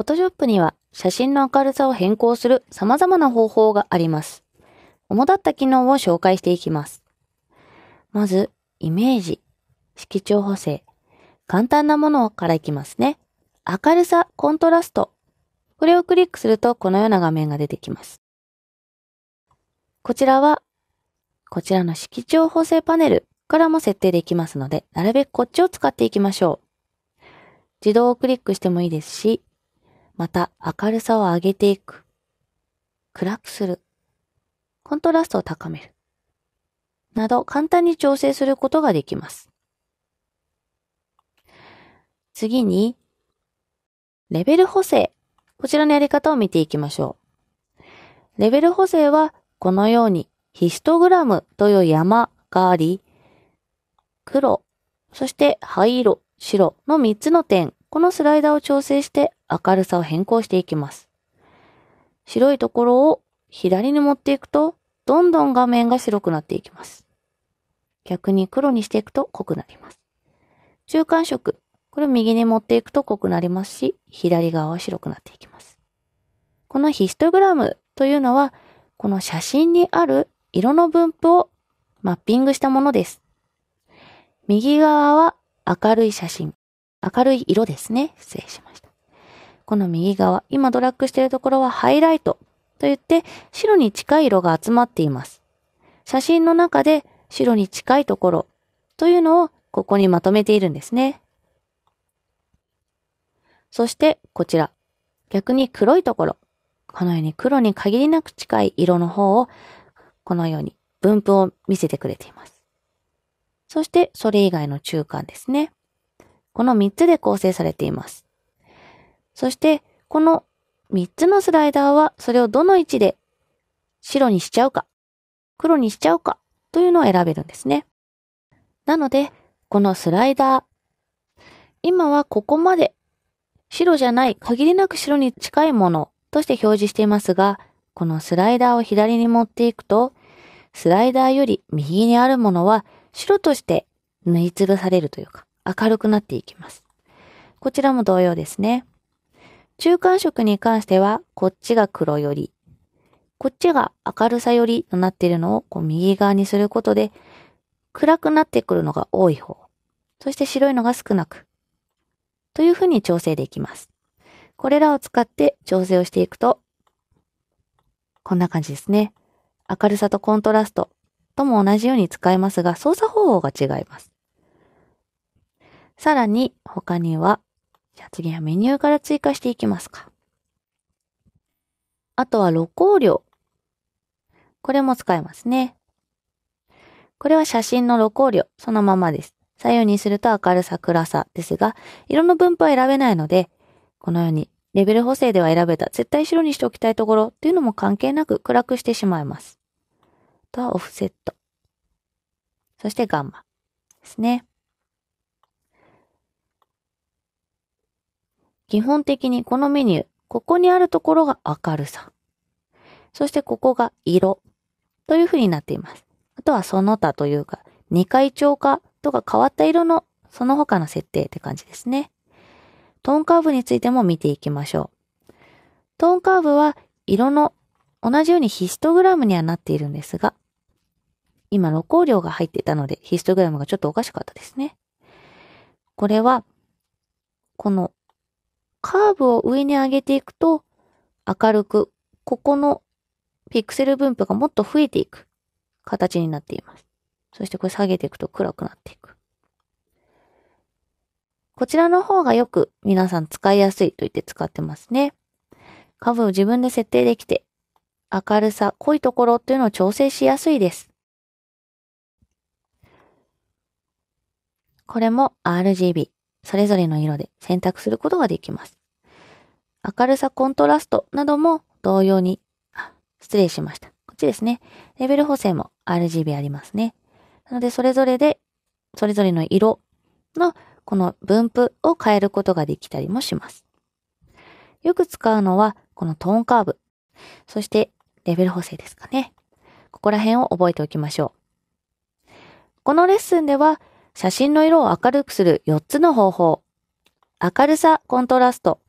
Photoshop には写真の明るさを変更する様々な方法があります。主だった機能を紹介していきます。まず、イメージ、色調補正、簡単なものからいきますね。明るさ、コントラスト。これをクリックするとこのような画面が出てきます。こちらは、こちらの色調補正パネルからも設定できますので、なるべくこっちを使っていきましょう。自動をクリックしてもいいですし、また明るさを上げていく。暗くする。コントラストを高める。など簡単に調整することができます。次に、レベル補正。こちらのやり方を見ていきましょう。レベル補正はこのようにヒストグラムという山があり、黒、そして灰色、白の3つの点、このスライダーを調整して明るさを変更していきます。白いところを左に持っていくと、どんどん画面が白くなっていきます。逆に黒にしていくと濃くなります。中間色、これを右に持っていくと濃くなりますし、左側は白くなっていきます。このヒストグラムというのは、この写真にある色の分布をマッピングしたものです。右側は明るい写真。明るい色ですね。失礼しました。この右側、今ドラッグしているところはハイライトといって白に近い色が集まっています。写真の中で白に近いところというのをここにまとめているんですね。そしてこちら、逆に黒いところ。このように黒に限りなく近い色の方を、このように分布を見せてくれています。そしてそれ以外の中間ですね。この3つで構成されています。そしてこの3つのスライダーはそれをどの位置で白にしちゃうか、黒にしちゃうかというのを選べるんですね。なのでこのスライダー、今はここまで白じゃない、限りなく白に近いものとして表示していますが、このスライダーを左に持っていくと、スライダーより右にあるものは白として縫いつぶされるというか、明るくなっていきます。こちらも同様ですね。中間色に関しては、こっちが黒より、こっちが明るさよりとなっているのをこう右側にすることで、暗くなってくるのが多い方、そして白いのが少なく、というふうに調整できます。これらを使って調整をしていくと、こんな感じですね。明るさとコントラストとも同じように使えますが、操作方法が違います。さらに他には、じゃあ次はメニューから追加していきますか。あとは露光量。これも使えますね。これは写真の露光量、そのままです。左右にすると明るさ、暗さですが、色の分布は選べないので、このようにレベル補正では選べた絶対白にしておきたいところというのも関係なく暗くしてしまいます。あとはオフセット。そしてガンマですね。基本的にこのメニュー、ここにあるところが明るさ。そしてここが色というふうになっています。あとはその他というか、2回超過とか変わった色のその他の設定って感じですね。トーンカーブについても見ていきましょう。トーンカーブは色の同じようにヒストグラムにはなっているんですが、今露光量が入っていたのでヒストグラムがちょっとおかしかったですね。これは、このカーブを上に上げていくと明るく、ここのピクセル分布がもっと増えていく形になっています。そしてこれ下げていくと暗くなっていく。こちらの方がよく皆さん使いやすいと言って使ってますね。カーブを自分で設定できて、明るさ、濃いところっていうのを調整しやすいです。これも RGB、それぞれの色で選択することができます。明るさ、コントラストなども同様に、失礼しました。こっちですね。レベル補正も RGB ありますね。なのでそれぞれの色のこの分布を変えることができたりもします。よく使うのはこのトーンカーブ、そしてレベル補正ですかね。ここら辺を覚えておきましょう。このレッスンでは写真の色を明るくする4つの方法、明るさ、コントラスト、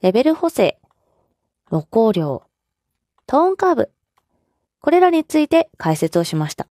レベル補正、露光量、トーンカーブ、これらについて解説をしました。